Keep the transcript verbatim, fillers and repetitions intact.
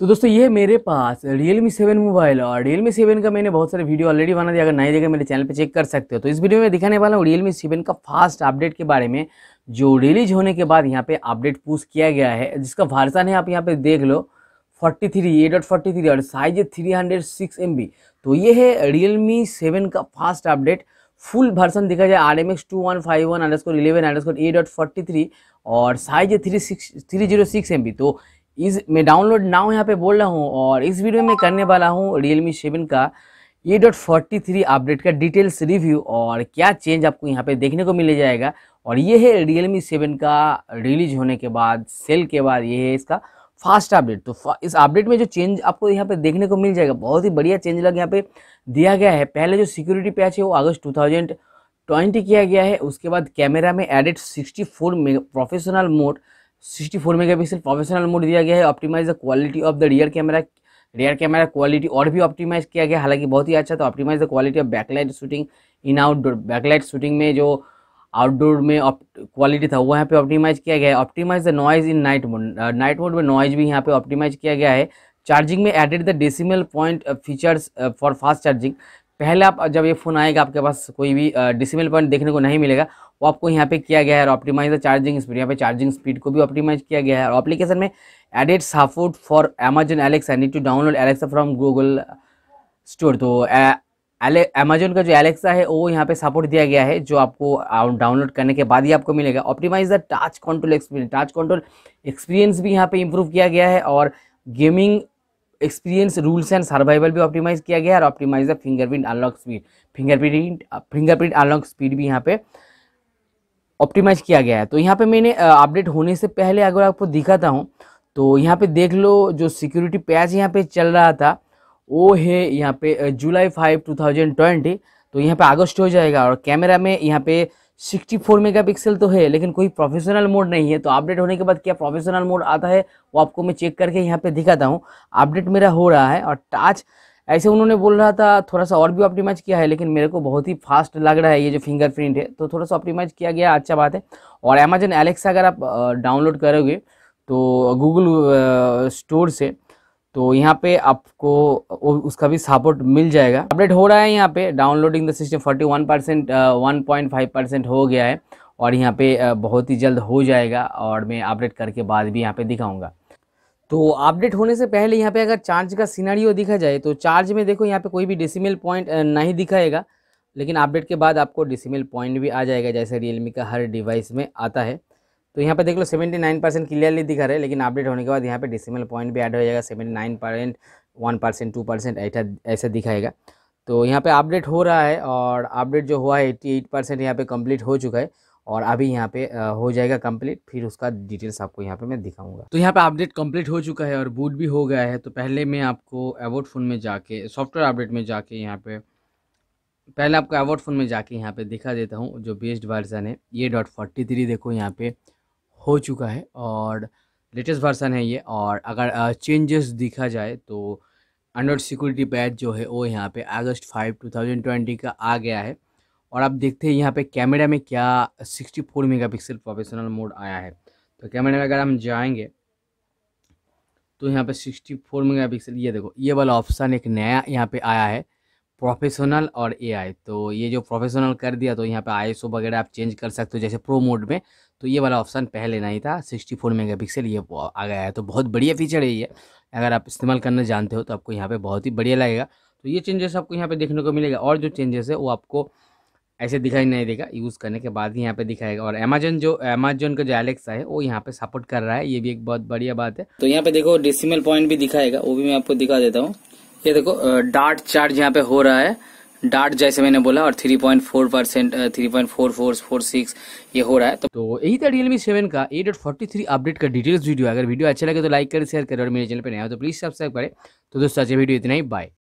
तो दोस्तों ये मेरे पास Realme सेवन मोबाइल और Realme सेवन का मैंने बहुत सारे वीडियो ऑलरेडी बना दिया, अगर नहीं देखा मेरे चैनल पे चेक कर सकते हो। तो इस वीडियो में दिखाने वाला हूँ Realme सेवन का फास्ट अपडेट के बारे में, जो रिलीज होने के बाद यहाँ पे अपडेट पुश किया गया है, जिसका वर्जन है आप यहाँ पे देख लो forty three A dot forty three और साइज है three hundred six M B. तो ये है Realme सेवन का फास्ट अपडेट फुल वर्जन। देखा जाए R M X two one five one underscore eleven underscore A dot forty three और size है three six three zero six M B. तो इस मैं डाउनलोड नाउ यहाँ पे बोल रहा हूँ और इस वीडियो में करने वाला हूँ Realme सेवन का A dot forty three update का डिटेल्स रिव्यू और क्या चेंज आपको यहाँ पे देखने को मिल जाएगा। और ये है Realme सेवन का रिलीज होने के बाद सेल के बाद ये है इसका फास्ट अपडेट। तो इस अपडेट में जो चेंज आपको यहाँ पे देखने को मिल जाएगा, बहुत ही बढ़िया चेंज लग यहाँ पे दिया गया है। पहले जो सिक्योरिटी पैच है वो अगस्त टू थाउजेंड ट्वेंटी किया गया है। उसके बाद कैमरा में added sixty four mega professional mode sixty four megapixel professional mode दिया गया है। Optimise the quality of the rear camera, rear camera quality और भी ऑप्टिमाइज किया गया, हालांकि बहुत ही अच्छा। तो optimise the quality of backlight shooting in outdoor, backlight shooting में जो आउटडोर में क्वालिटी था वो यहाँ पे ऑप्टिमाइज किया गया है। Optimise the noise in night mode, night mode में नॉइज भी यहाँ पे ऑप्टिमाइज किया गया है। चार्जिंग में added the decimal point features for fast charging. पहले आप जब ये फ़ोन आएगा आपके पास कोई भी डेसिमल पॉइंट देखने को नहीं मिलेगा, वो आपको यहाँ पे किया गया है। और ऑप्टिमाइज द चार्जिंग स्पीड, यहाँ पे चार्जिंग स्पीड को भी ऑप्टिमाइज किया गया है। और एप्लीकेशन में added support for Amazon Alexa, need to download Alexa from Google store. तो अमेजन का जो एलेक्सा है वो यहाँ पे सपोर्ट दिया गया है, जो आपको डाउनलोड करने के बाद ही आपको मिलेगा। Optimise the touch control experience, touch control experience भी यहाँ पे इंप्रूव किया गया है। और gaming experience rules and survival भी ऑप्टिमाइज किया गया है। और optimise the fingerprint unlock speed, fingerprint fingerprint unlock speed भी यहाँ पे ऑप्टिमाइज किया गया है। तो यहाँ पे मैंने अपडेट होने से पहले अगर आपको दिखाता हूँ तो यहाँ पे देख लो जो सिक्योरिटी पैच यहाँ पे चल रहा था वो है यहाँ पे जुलाई फाइव टू थाउजेंड ट्वेंटी। तो यहाँ पे अगस्त हो जाएगा। और कैमरा में यहाँ पे सिक्सटी फोर मेगापिक्सल तो है लेकिन कोई प्रोफेशनल मोड नहीं है। तो अपडेट होने के बाद क्या प्रोफेशनल मोड आता है वो आपको मैं चेक करके यहाँ पे दिखाता हूँ। अपडेट मेरा हो रहा है और टच ऐसे उन्होंने बोल रहा था थोड़ा सा और भी ऑप्टिमाइज किया है, लेकिन मेरे को बहुत ही फास्ट लग रहा है ये जो फिंगरप्रिंट है। तो थोड़ा सा ऑप्टिमाइज किया गया, अच्छा बात है। और अमेजन एलेक्सा अगर आप डाउनलोड करोगे तो गूगल स्टोर से तो यहाँ पे आपको उसका भी सपोर्ट मिल जाएगा। अपडेट हो रहा है, यहाँ पे downloading the system forty one percent, one point five percent हो गया है और यहाँ पे बहुत ही जल्द हो जाएगा। और मैं अपडेट करके बाद भी यहाँ पे दिखाऊंगा। तो अपडेट होने से पहले यहाँ पे अगर चार्ज का सिनेरियो देखा जाए तो चार्ज में देखो यहाँ पे कोई भी डेसिमल पॉइंट नहीं दिखाएगा, लेकिन अपडेट के बाद आपको डेसिमल पॉइंट भी आ जाएगा जैसे रियलमी का हर डिवाइस में आता है। तो यहाँ पे देख लो सेवेंटी नाइन परसेंट क्लियरली दिखा रहा है, लेकिन अपडेट होने के बाद यहाँ पे डेसिमल पॉइंट भी ऐड हो जाएगा, seventy nine percent, one percent, two percent ऐसा ऐसा दिखाएगा। तो यहाँ पे अपडेट हो रहा है और अपडेट जो हुआ है एट्टी एट परसेंट यहाँ पे कंप्लीट हो चुका है और अभी यहाँ पे हो जाएगा कंप्लीट, फिर उसका डिटेल्स आपको यहाँ पे मैं दिखाऊंगा। तो यहाँ पे अपडेट कंप्लीट हो चुका है और बूट भी हो गया है। तो पहले मैं आपको अबाउट फोन में जाके सॉफ्टवेयर अपडेट में जाके यहाँ पे पहले आपको अबाउट फोन में जाके यहाँ पे दिखा देता हूँ जो बेस्ट वर्जन है ये डॉट फोर्टी थ्री देखो यहाँ पे हो चुका है और लेटेस्ट वर्जन है ये। और अगर चेंजेस देखा जाए तो एंड्रॉयड सिक्योरिटी पैच जो है वो यहाँ पे अगस्त फाइव टू थाउजेंड ट्वेंटी का आ गया है। और आप देखते हैं यहाँ पे कैमरा में क्या sixty four megapixel professional mode आया है। तो कैमरा में अगर हम जाएंगे तो यहाँ पे सिक्सटी फोर मेगापिक्सल ये देखो ये वाला ऑप्शन एक नया यहाँ पे आया है प्रोफेशनल और एआई। तो ये जो प्रोफेशनल कर दिया तो यहाँ पे आईएसओ वगैरह आप चेंज कर सकते हो जैसे प्रो मोड में। तो ये वाला ऑप्शन पहले नहीं था, सिक्सटी फोर मेगापिक्सल ये आ गया है। तो बहुत बढ़िया फीचर है ये, अगर आप इस्तेमाल करना जानते हो तो आपको यहाँ पे बहुत ही बढ़िया लगेगा। तो ये चेंजेस आपको यहाँ पर देखने को मिलेगा। और जो चेंजेस है वो आपको ऐसे दिखाई नहीं देगा, यूज़ करने के बाद ही यहाँ पे दिखाएगा। और अमेजन जो अमेजन का जो एलेक्सा है वो यहाँ पे सपोर्ट कर रहा है, ये भी एक बहुत बढ़िया बात है। तो यहाँ पे देखो डेसिमल पॉइंट भी दिखाएगा, वो भी मैं आपको दिखा देता हूँ। ये देखो डार्ट चार्ज यहाँ पे हो रहा है, डार्ट जैसे मैंने बोला, और three point four percent, three point four four four six ये हो रहा है। तो यही था रियलमी सेवन का A dot forty three update का डिटेल्स वीडियो। अगर वीडियो अच्छा लगे तो लाइक करें, शेयर करें और मेरे चैनल पे नया हो तो प्लीज सब्सक्राइब करें। तो दोस्तों आज वीडियो इतना ही, बाय।